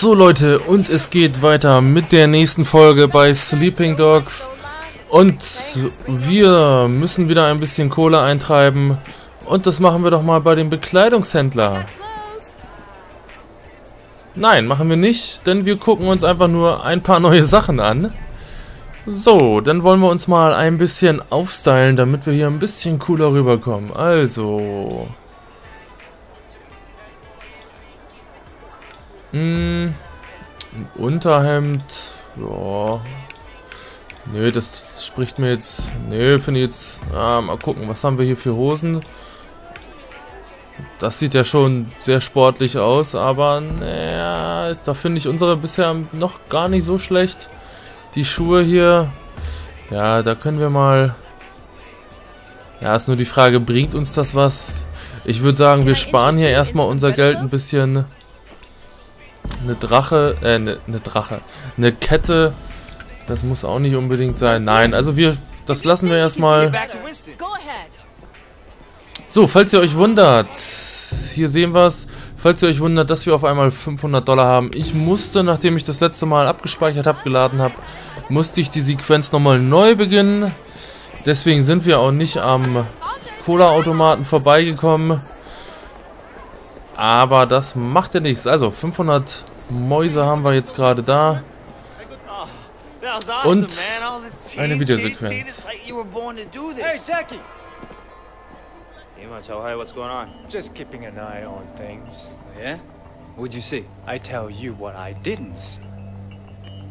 So Leute, und es geht weiter mit der nächsten Folge bei Sleeping Dogs. Und wir müssen wieder ein bisschen Kohle eintreiben. Und das machen wir doch mal bei dem Bekleidungshändler. Nein, machen wir nicht, denn wir gucken uns einfach nur ein paar neue Sachen an. So, dann wollen wir uns mal ein bisschen aufstylen, damit wir hier ein bisschen cooler rüberkommen. Also... ein Unterhemd, ja. Nö, das spricht mir jetzt. Nö, finde ich jetzt. Mal gucken, was haben wir hier für Hosen? Das sieht ja schon sehr sportlich aus, aber naja, da finde ich unsere bisher noch gar nicht so schlecht. Die Schuhe hier, ja, da können wir mal. Ja, ist nur die Frage, bringt uns das was? Ich würde sagen, wir sparen hier erstmal unser Geld ein bisschen. Eine Kette, das muss auch nicht unbedingt sein. Nein, also das lassen wir erstmal. So, falls ihr euch wundert, hier sehen wir es, falls ihr euch wundert, dass wir auf einmal $500 haben. Ich musste, nachdem ich das letzte Mal abgespeichert habe, geladen habe, musste ich die Sequenz nochmal neu beginnen. Deswegen sind wir auch nicht am Cola-Automaten vorbeigekommen. Aber das macht ja nichts. Also 500 Mäuse haben wir jetzt gerade da. Und eine Videosequenz. Hey Jackie. Hey Macho, hey, what's going on? Just keeping an eye on things. Yeah? What'd you see? I tell you what I didn't see.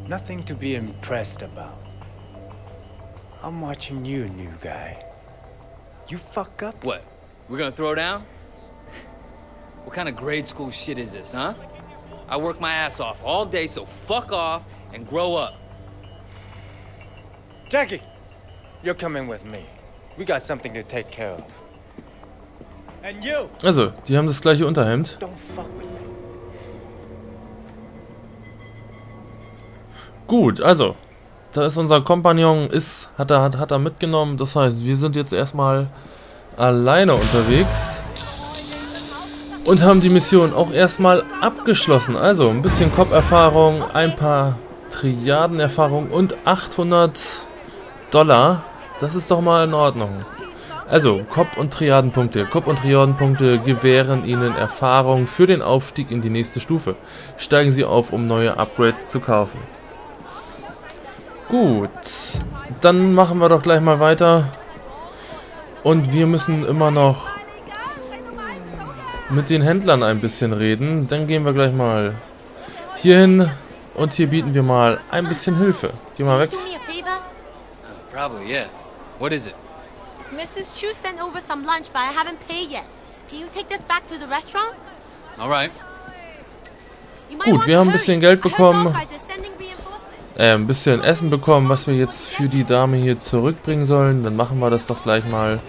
Nothing to be impressed about. I'm watching you, new guy. You fuck up. What? We're gonna throw down? What kind of grade school shit is this, huh? I work my ass off all day, so fuck off and grow up. Jackie, you're coming with me. We got something to take care of. And you. Also, die haben das gleiche Unterhemd. Gut, also, da ist unser Kompagnon, hat er mitgenommen. Das heißt, wir sind jetzt erstmal alleine unterwegs. Und haben die Mission auch erstmal abgeschlossen. Also ein bisschen Cop-Erfahrung, ein paar Triaden-Erfahrung und $800. Das ist doch mal in Ordnung. Also Cop- und Triadenpunkte. Cop- und Triadenpunkte gewähren Ihnen Erfahrung für den Aufstieg in die nächste Stufe. Steigen Sie auf, um neue Upgrades zu kaufen. Gut, dann machen wir doch gleich mal weiter. Und wir müssen immer noch... mit den Händlern ein bisschen reden, dann gehen wir gleich mal hier hin und hier bieten wir mal ein bisschen Hilfe. Geh mal weg. Probably, yeah. What is it? Mrs. Chu sent over some lunch, but I haven't paid yet. Can you take this back to the restaurant? All right. Gut, wir haben ein bisschen Geld bekommen, ein bisschen Essen bekommen, was wir jetzt für die Dame hier zurückbringen sollen. Dann machen wir das doch gleich mal.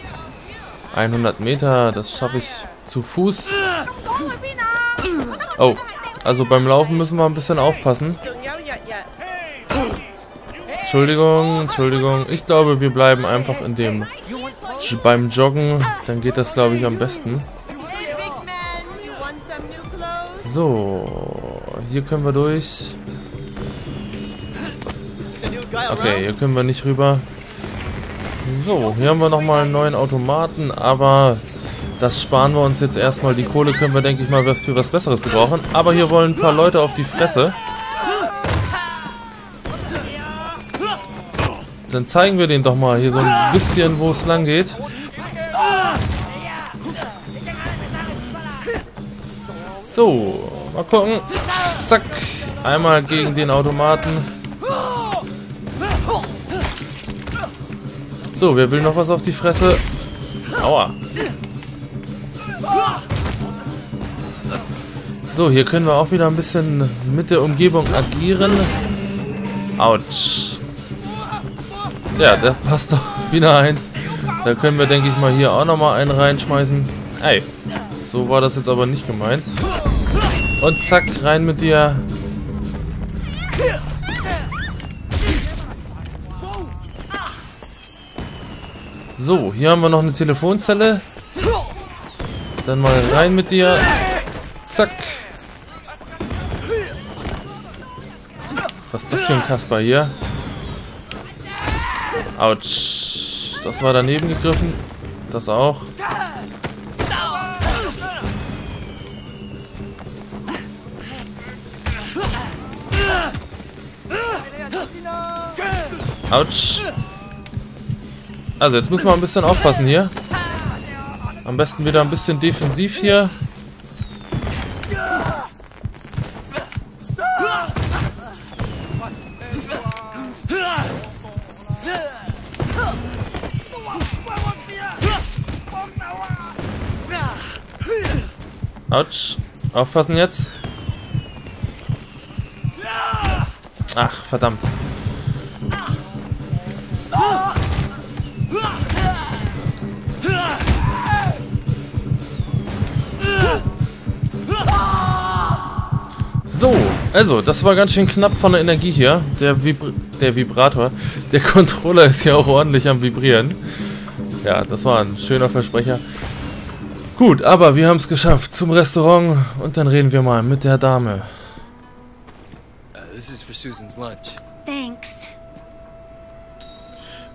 100 Meter, das schaffe ich zu Fuß. Oh, also beim Laufen müssen wir ein bisschen aufpassen. Entschuldigung, Entschuldigung. Ich glaube, wir bleiben einfach in dem beim Joggen. Dann geht das, glaube ich, am besten. So, hier können wir durch. Okay, hier können wir nicht rüber. So, hier haben wir nochmal einen neuen Automaten, aber das sparen wir uns jetzt erstmal. Die Kohle können wir, denke ich mal, für was Besseres gebrauchen. Aber hier wollen ein paar Leute auf die Fresse. Dann zeigen wir denen doch mal hier so ein bisschen, wo es lang geht. So, mal gucken. Zack, einmal gegen den Automaten. So, wer will noch was auf die Fresse? Aua. So, hier können wir auch wieder ein bisschen mit der Umgebung agieren. Autsch. Ja, da passt doch wieder eins. Da können wir, denke ich mal, hier auch nochmal einen reinschmeißen. Ey, so war das jetzt aber nicht gemeint. Und zack, rein mit dir. So, hier haben wir noch eine Telefonzelle. Dann mal rein mit dir. Zack. Was ist das für ein Kasper hier? Autsch. Das war daneben gegriffen. Das auch. Autsch. Also jetzt müssen wir ein bisschen aufpassen hier. Am besten wieder ein bisschen defensiv hier. Autsch. Aufpassen jetzt. Ach, verdammt. So, also, das war ganz schön knapp von der Energie hier. Der Controller ist ja auch ordentlich am Vibrieren. Ja, das war ein schöner Versprecher. Gut, aber wir haben es geschafft zum Restaurant und dann reden wir mal mit der Dame. This is for Susan's lunch. Thanks.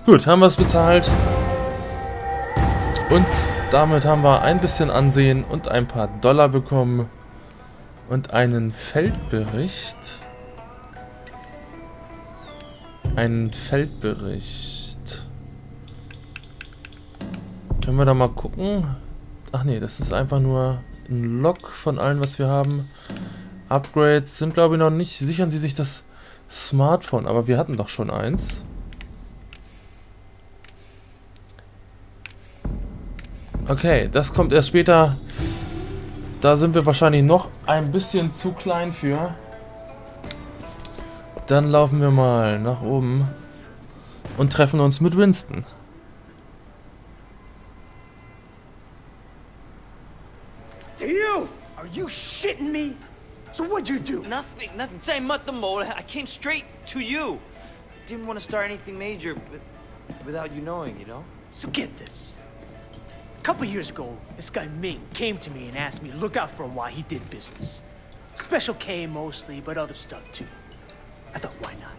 Gut, haben wir es bezahlt. Und damit haben wir ein bisschen Ansehen und ein paar Dollar bekommen. Und einen Feldbericht. Einen Feldbericht. Können wir da mal gucken? Ach nee, das ist einfach nur ein Log von allem, was wir haben. Upgrades sind, glaube ich, noch nicht. Sichern Sie sich das Smartphone. Aber wir hatten doch schon eins. Okay, das kommt erst später. Da sind wir wahrscheinlich noch ein bisschen zu klein für. Dann laufen wir mal nach oben und treffen uns mit Winston. You shitting me? So what'd you do? Nothing. Same month the mole. I came straight to you. I didn't want to start anything major without you knowing, you know? So get this. A couple years ago, this guy Ming came to me and asked me to look out for him while he did business. Special K mostly, but other stuff too. I thought, why not?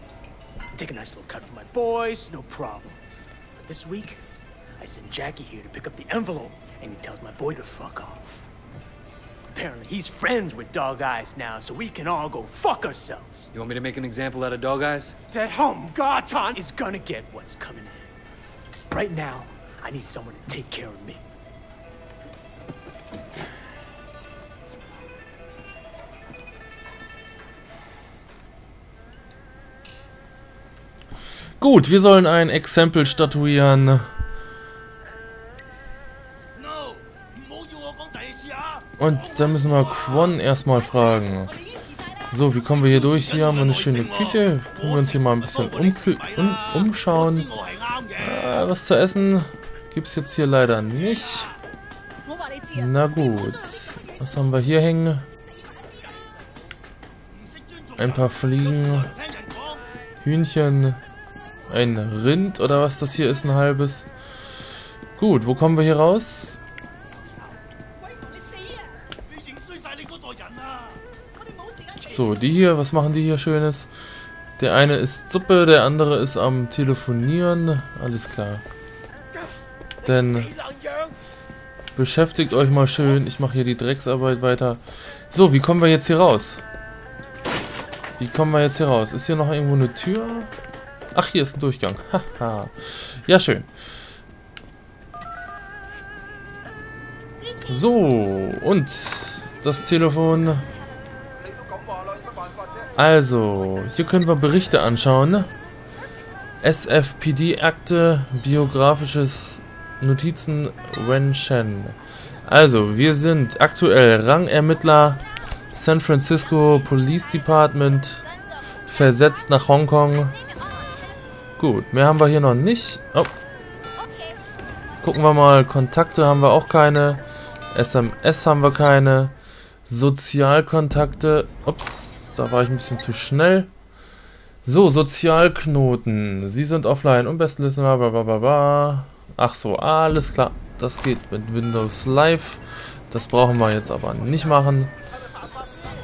I'd take a nice little cut for my boys, no problem. But this week, I sent Jackie here to pick up the envelope, and he tells my boy to fuck off. Apparently he's friends with Dog Eyes now, so we can all go fuck ourselves. You want me to make an example out of Dog Eyes? That home Garton is gonna get what's coming in. Right now, I need someone to take care of me. Gut, wir sollen ein Exempel statuieren. Und dann müssen wir Quan erstmal fragen. So, wie kommen wir hier durch? Hier haben wir eine schöne Küche. Können wir uns hier mal ein bisschen umschauen. Was zu essen gibt es jetzt hier leider nicht. Na gut. Was haben wir hier hängen? Ein paar Fliegen. Hühnchen. Ein Rind oder was das hier ist, ein halbes. Gut, wo kommen wir hier raus? So, die hier, was machen die hier Schönes? Der eine ist Suppe, der andere ist am Telefonieren. Alles klar. Denn beschäftigt euch mal schön. Ich mache hier die Drecksarbeit weiter. So, wie kommen wir jetzt hier raus? Wie kommen wir jetzt hier raus? Ist hier noch irgendwo eine Tür? Ach, hier ist ein Durchgang. Haha. Ja, schön. So, und das Telefon... Also, hier können wir Berichte anschauen. SFPD-Akte, biografisches Notizen, Wei Shen. Also, wir sind aktuell Rangermittler, San Francisco Police Department, versetzt nach Hongkong. Gut, mehr haben wir hier noch nicht. Oh. Gucken wir mal, Kontakte haben wir auch keine. SMS haben wir keine. Sozialkontakte. Ups, da war ich ein bisschen zu schnell. So, Sozialknoten. Sie sind offline. Und besten Listener, blablabla. Ach so, alles klar. Das geht mit Windows Live. Das brauchen wir jetzt aber nicht machen.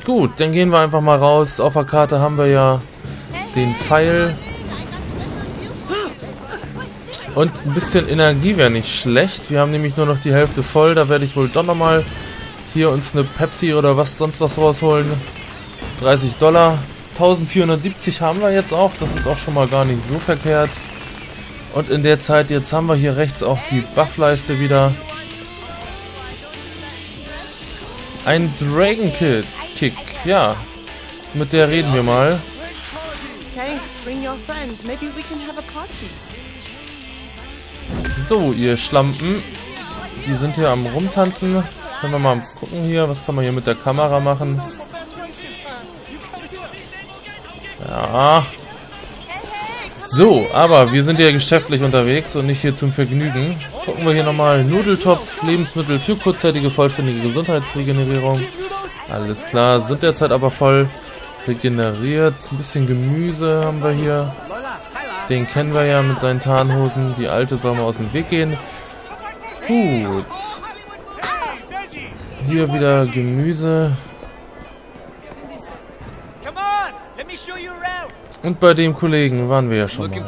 Gut, dann gehen wir einfach mal raus. Auf der Karte haben wir ja den Pfeil. Und ein bisschen Energie wäre nicht schlecht. Wir haben nämlich nur noch die Hälfte voll. Da werde ich wohl doch nochmal hier uns eine Pepsi oder was sonst was rausholen. $30. 1470 haben wir jetzt auch. Das ist auch schon mal gar nicht so verkehrt. Und in der Zeit, jetzt haben wir hier rechts auch die Buffleiste wieder. Ein Dragon Kick. Ja, mit der reden wir mal. So, ihr Schlampen. Die sind hier am Rumtanzen. Können wir mal gucken hier, was kann man hier mit der Kamera machen. Ja. So, aber wir sind ja geschäftlich unterwegs und nicht hier zum Vergnügen. Jetzt gucken wir hier nochmal. Nudeltopf, Lebensmittel für kurzzeitige, vollständige Gesundheitsregenerierung. Alles klar, sind derzeit aber voll regeneriert. Ein bisschen Gemüse haben wir hier. Den kennen wir ja mit seinen Tarnhosen. Die alte soll mal aus dem Weg gehen. Gut. Hier wieder Gemüse. Und bei dem Kollegen waren wir ja schon mal.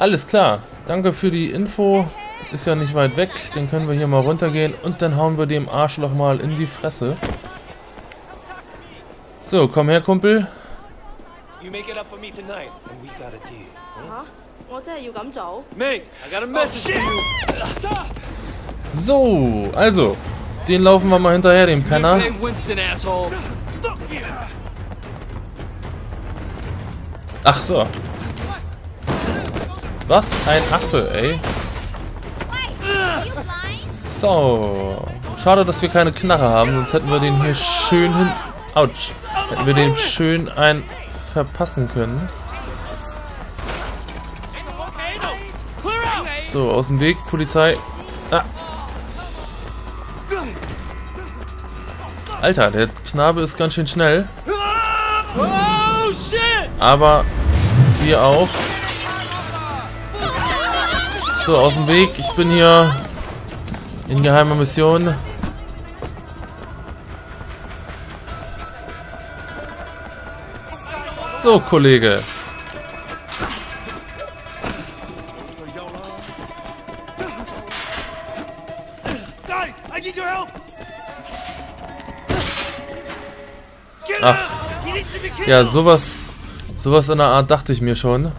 Alles klar. Danke für die Info. Ist ja nicht weit weg. Dann können wir hier mal runtergehen. Und dann hauen wir dem Arschloch mal in die Fresse. So, komm her, Kumpel. So, also, den laufen wir mal hinterher, dem Penner. Ach so. Was ein Affe, ey. So. Schade, dass wir keine Knarre haben, sonst hätten wir den hier schön hin... Autsch. Hätten wir den schön ein verpassen können. So, aus dem Weg, Polizei. Ah. Alter, der Knabe ist ganz schön schnell. Aber wir auch. So, aus dem Weg. Ich bin hier in geheimer Mission. So, Kollege. Ach. Ja, sowas in der Art dachte ich mir schon.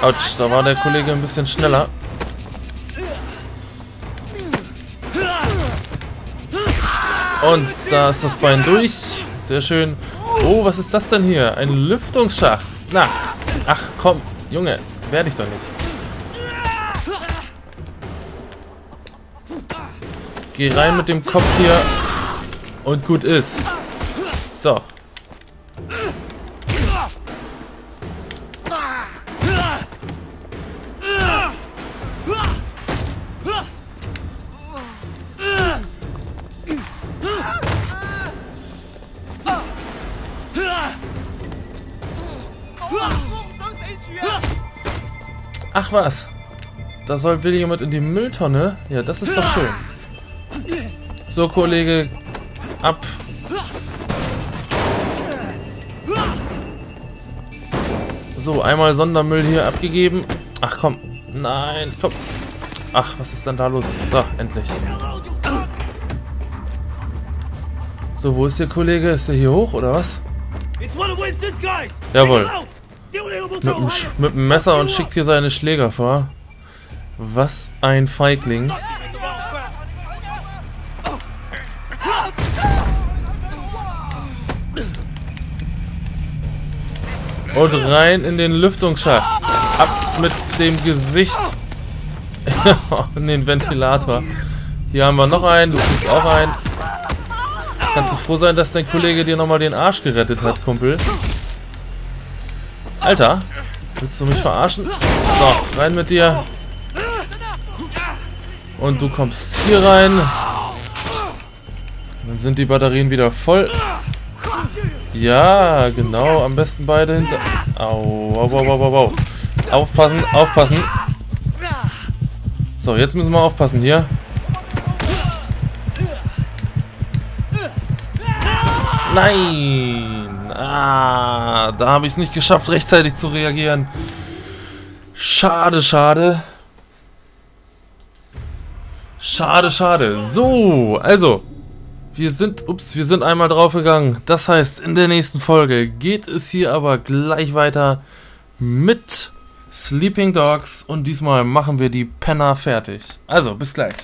Autsch, da war der Kollege ein bisschen schneller. Und da ist das Bein durch. Sehr schön. Oh, was ist das denn hier? Ein Lüftungsschacht. Na, ach komm, Junge, werde ich doch nicht. Geh rein mit dem Kopf hier. Und gut ist. So. Ach was, da soll wieder jemand in die Mülltonne? Ja, das ist doch schön. So, Kollege, ab. So, einmal Sondermüll hier abgegeben. Ach komm, nein, komm. Ach, was ist denn da los? So, endlich. So, wo ist der Kollege? Ist der hier hoch oder was? Jawohl. Mit dem Messer und schickt hier seine Schläger vor. Was ein Feigling. Und rein in den Lüftungsschacht. Ab mit dem Gesicht. In den Ventilator. Hier haben wir noch einen, du kriegst auch einen. Kannst du froh sein, dass dein Kollege dir nochmal den Arsch gerettet hat, Kumpel? Alter, willst du mich verarschen? So, rein mit dir. Und du kommst hier rein. Dann sind die Batterien wieder voll. Ja, genau. Am besten beide hinter... Au, au, au, au, au, au. Aufpassen, aufpassen. So, jetzt müssen wir aufpassen hier. Nein! Ah, da habe ich es nicht geschafft, rechtzeitig zu reagieren. Schade, schade. Schade, schade. So, also... Wir sind einmal draufgegangen. Das heißt, in der nächsten Folge geht es hier aber gleich weiter mit Sleeping Dogs. Und diesmal machen wir die Penner fertig. Also, bis gleich.